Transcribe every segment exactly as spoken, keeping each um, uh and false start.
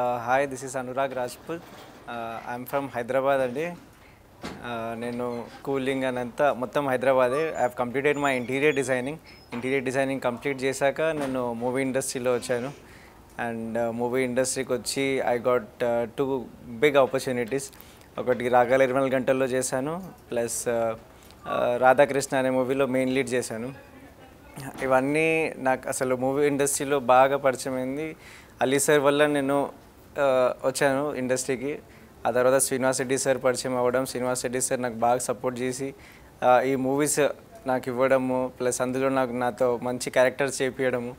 Uh, hi, this is Anurag Rajput. Uh, I'm from Hyderabad and uh, Nenu cooling and anta mottam Hyderabad. I've completed my interior designing. Interior designing complete chesaka nenu movie industry lo vachanu. And uh, movie industry kochi I got uh, two big opportunities. Okati Raga Irmal Gantallo chesanu plus uh, uh, Radha Krishna ane movie lo main lead chesanu. ఇవన్నీ నాకు అసలు movie ఇండస్ట్రీలో బాగా పరిచయమైంది Ali sir వల్ల నేను వచ్చాను ఇండస్ట్రీకి. ఆ తర్వాత శ్రీనివాస్ రెడ్డి సార్ పరిచయం అవ్వడం, శ్రీనివాస్ రెడ్డి సార్ నాకు బాగా సపోర్ట్ చేసి ఈ మూవీస్ నాకు ఇవ్వడము, ప్లస్ అందులో నాకు నాతో మంచి క్యారెక్టర్స్ చేయించడము.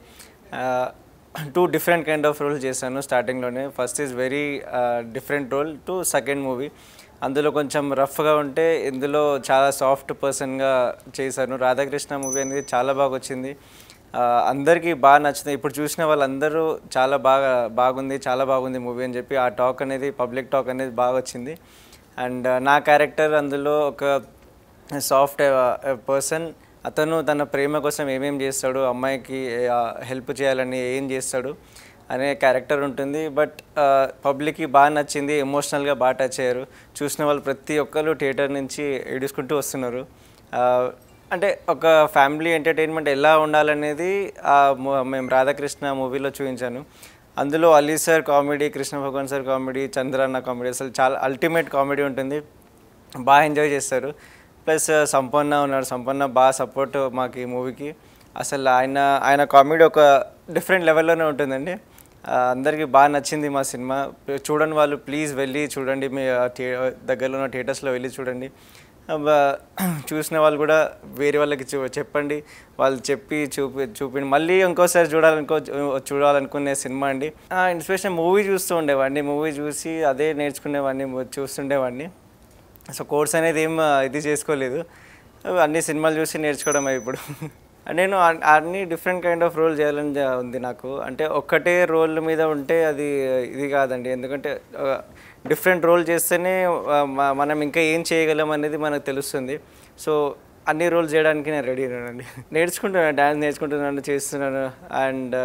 Two different kind of role చేశాను స్టార్టింగ్లోనే. First is very different role to second movie. అందులో కొంచెం రఫ్గా ఉంటే ఇందులో చాలా సాఫ్ట్ పర్సన్గా చేశాను. రాధాకృష్ణ మూవీ అనేది చాలా బాగా వచ్చింది, అందరికీ బాగా నచ్చింది. ఇప్పుడు చూసిన వాళ్ళందరూ చాలా బాగా బాగుంది చాలా బాగుంది మూవీ అని చెప్పి ఆ టాక్ అనేది పబ్లిక్ టాక్ అనేది బాగా వచ్చింది. అండ్ నా క్యారెక్టర్ అందులో ఒక సాఫ్ట్ పర్సన్, అతను తన ప్రేమ కోసం ఏమేమి చేస్తాడు, అమ్మాయికి హెల్ప్ చేయాలని ఏం చేస్తాడు అనే క్యారెక్టర్ ఉంటుంది. బట్ పబ్లిక్కి బాగా నచ్చింది, ఎమోషనల్గా బాగా టచ్ అయ్యారు. చూసిన వాళ్ళు ప్రతి ఒక్కరు థియేటర్ నుంచి ఏడుచుకుంటూ వస్తున్నారు. అంటే ఒక ఫ్యామిలీ ఎంటర్టైన్మెంట్ ఎలా ఉండాలనేది మేము రాధాకృష్ణ మూవీలో చూపించాను. అందులో Ali sir comedy, Krishna Bhagavan sir comedy, Chandranna comedy, అసలు చాలా అల్టిమేట్ కామెడీ ఉంటుంది, బాగా ఎంజాయ్ చేస్తారు. ప్లస్ సంపన్న ఉన్నారు, సంపన్న బాగా సపోర్ట్ మాకు ఈ మూవీకి. అసలు ఆయన ఆయన కామెడీ ఒక డిఫరెంట్ లెవెల్లోనే ఉంటుందండి. అందరికీ బాగా నచ్చింది మా సినిమా. చూడని వాళ్ళు ప్లీజ్ వెళ్ళి చూడండి, మీ దగ్గరలో ఉన్న థియేటర్స్లో వెళ్ళి చూడండి. చూసిన వాళ్ళు కూడా వేరే వాళ్ళకి చెప్పండి, వాళ్ళు చెప్పి చూపి చూపి మళ్ళీ ఇంకోసారి చూడాలనుకో చూడాలనుకునే సినిమా అండి. ఇన్స్పిరేషన్ మూవీ చూస్తూ ఉండేవాడిని, మూవీ చూసి అదే నేర్చుకునేవాడిని, చూస్తుండేవాడిని. సో కోర్స్ అనేది ఏం ఇది చేసుకోలేదు, అన్ని సినిమాలు చూసి నేర్చుకోవడం. ఇప్పుడు నేను అన్ని డిఫరెంట్ కైండ్ ఆఫ్ రోల్ చేయాలని ఉంది నాకు. అంటే ఒక్కటే రోల్ మీద ఉంటే అది ఇది కాదండి, ఎందుకంటే డిఫరెంట్ రోల్ చేస్తేనే మనం ఇంకా ఏం చేయగలం అనేది మనకు తెలుస్తుంది. సో అన్ని రోల్ చేయడానికి నేను రెడీ అండి. నేర్చుకుంటున్నాను, డ్యాన్స్ నేర్చుకుంటున్నాను, చేస్తున్నాను. అండ్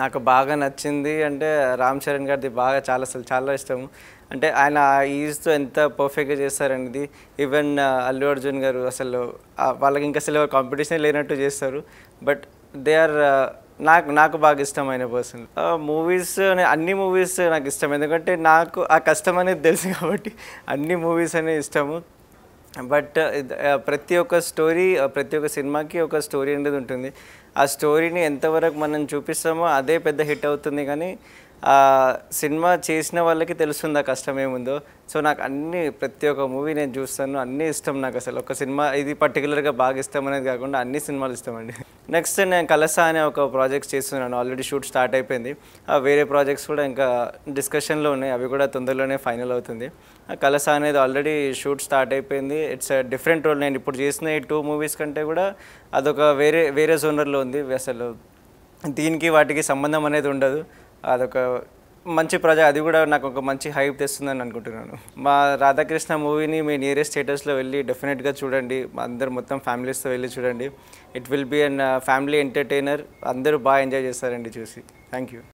నాకు బాగా నచ్చింది అంటే రామ్ చరణ్ గారిది బాగా చాలా అసలు చాలా ఇష్టము. అంటే ఆయన ఈజ్తో ఎంత పర్ఫెక్ట్గా చేస్తారనేది. ఈవెన్ అల్లు అర్జున్ గారు అసలు వాళ్ళకి ఇంకా అసలు కాంపిటీషన్ లేనట్టు చేస్తారు. బట్ దే ఆర్ నాకు నాకు బాగా ఇష్టమైన పర్సన్. మూవీస్ అన్ని మూవీస్ నాకు ఇష్టం, ఎందుకంటే నాకు ఆ కష్టం అనేది తెలుసు కాబట్టి అన్ని మూవీస్ అనేవి ఇష్టము. బట్ ప్రతి ఒక్క స్టోరీ, ప్రతి ఒక్క సినిమాకి ఒక స్టోరీ అనేది ఉంటుంది. ఆ స్టోరీని ఎంతవరకు మనం చూపిస్తామో అదే పెద్ద హిట్ అవుతుంది. కానీ ఆ సినిమా చేసిన వాళ్ళకి తెలుస్తుంది ఆ కష్టం ఏముందో. సో నాకు అన్ని ప్రతి ఒక్క మూవీ నేను చూస్తాను, అన్నీ ఇష్టం నాకు. అసలు ఒక సినిమా ఇది పర్టికులర్గా బాగా ఇష్టం అనేది కాకుండా అన్ని సినిమాలు ఇష్టం అండి. నెక్స్ట్ నేను కలసా అనే ఒక ప్రాజెక్ట్స్ చేస్తున్నాను, ఆల్రెడీ షూట్ స్టార్ట్ అయిపోయింది. వేరే ప్రాజెక్ట్స్ కూడా ఇంకా డిస్కషన్లో ఉన్నాయి, అవి కూడా తొందరలోనే ఫైనల్ అవుతుంది. కలసా అనేది ఆల్రెడీ షూట్ స్టార్ట్ అయిపోయింది. It's different role. నేను ఇప్పుడు చేసిన ఈ టూ మూవీస్ కంటే కూడా అదొక వేరే వేరే జోనర్లో ఉంది. అసలు దీనికి వాటికి సంబంధం అనేది ఉండదు. అదొక మంచి ప్రజా, అది కూడా నాకు ఒక మంచి హైప్ తెస్తుందని అనుకుంటున్నాను. మా రాధాకృష్ణ మూవీని మీ నియరెస్ట్ థియేటర్స్లో వెళ్ళి డెఫినెట్గా చూడండి, అందరు మొత్తం ఫ్యామిలీస్తో వెళ్ళి చూడండి. It will be an family entertainer, అందరూ బాగా ఎంజాయ్ చేస్తారండి చూసి. Thank you.